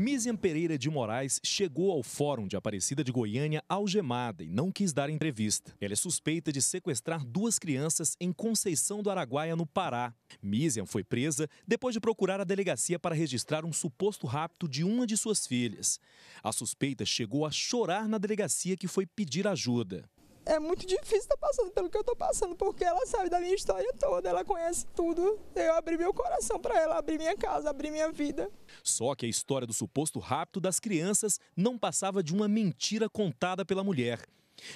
Mizian Pereira de Moraes chegou ao Fórum de Aparecida de Goiânia algemada e não quis dar entrevista. Ela é suspeita de sequestrar duas crianças em Conceição do Araguaia, no Pará. Mísia foi presa depois de procurar a delegacia para registrar um suposto rapto de uma de suas filhas. A suspeita chegou a chorar na delegacia, que foi pedir ajuda. É muito difícil estar passando pelo que eu estou passando, porque ela sabe da minha história toda, ela conhece tudo. Eu abri meu coração para ela, abri minha casa, abri minha vida. Só que a história do suposto rapto das crianças não passava de uma mentira contada pela mulher.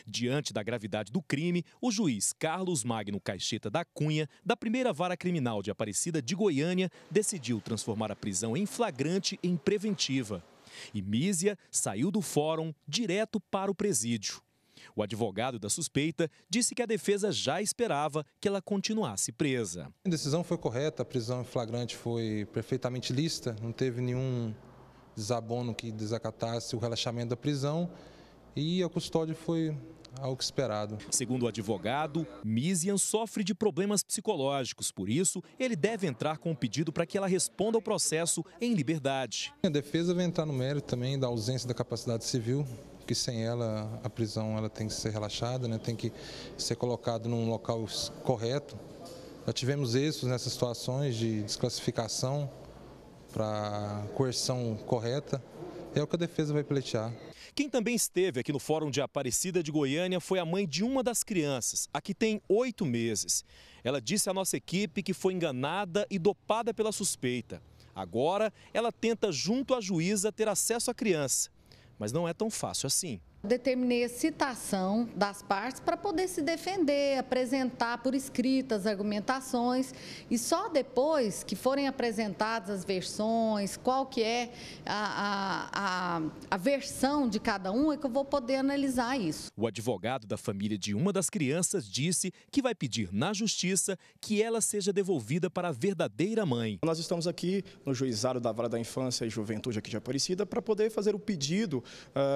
Diante da gravidade do crime, o juiz Carlos Magno Caixeta da Cunha, da primeira vara criminal de Aparecida de Goiânia, decidiu transformar a prisão em flagrante em preventiva. E Mísia saiu do fórum direto para o presídio. O advogado da suspeita disse que a defesa já esperava que ela continuasse presa. A decisão foi correta, a prisão em flagrante foi perfeitamente lícita, não teve nenhum desabono que desacatasse o relaxamento da prisão e a custódia foi algo esperado. Segundo o advogado, Mísian sofre de problemas psicológicos, por isso ele deve entrar com um pedido para que ela responda ao processo em liberdade. A defesa vai entrar no mérito também da ausência da capacidade civil, que sem ela a prisão ela tem que ser relaxada, né? Tem que ser colocada num local correto. Já tivemos êxitos nessas situações de desclassificação para coerção correta. É o que a defesa vai pleitear. Quem também esteve aqui no Fórum de Aparecida de Goiânia foi a mãe de uma das crianças, a que tem 8 meses. Ela disse à nossa equipe que foi enganada e dopada pela suspeita. Agora, ela tenta, junto à juíza, ter acesso à criança. Mas não é tão fácil assim. Determinei a citação das partes para poder se defender, apresentar por escrito as argumentações, e só depois que forem apresentadas as versões, qual que é a versão de cada um, é que eu vou poder analisar isso. O advogado da família de uma das crianças disse que vai pedir na justiça que ela seja devolvida para a verdadeira mãe. Nós estamos aqui no Juizado da Vara da Infância e Juventude aqui de Aparecida para poder fazer o pedido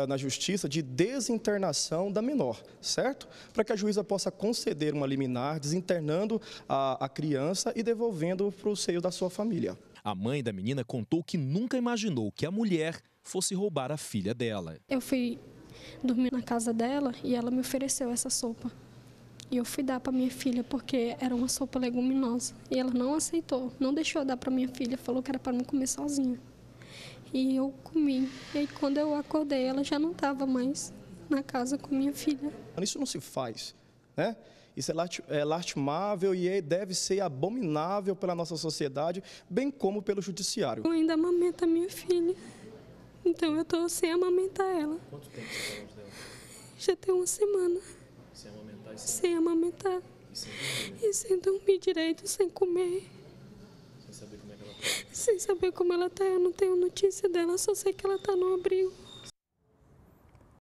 na justiça de desinternação da menor, certo? Para que a juíza possa conceder uma liminar, desinternando a criança e devolvendo para o seio da sua família. A mãe da menina contou que nunca imaginou que a mulher fosse roubar a filha dela. Eu fui dormir na casa dela e ela me ofereceu essa sopa. E eu fui dar para minha filha porque era uma sopa leguminosa. E ela não aceitou, não deixou eu dar para minha filha, falou que era para mim comer sozinha. E eu comi. E aí, quando eu acordei, ela já não estava mais na casa com minha filha. Isso não se faz, né? Isso é lastimável e deve ser abominável pela nossa sociedade, bem como pelo judiciário. Eu ainda amamento a minha filha. Então, eu estou sem amamentar ela. Quanto tempo você tem dela? Já tem uma semana. Sem amamentar e sem amamentar. E sem dormir direito, sem comer. Sem saber como ela tá, eu não tenho notícia dela, só sei que ela tá no abrigo.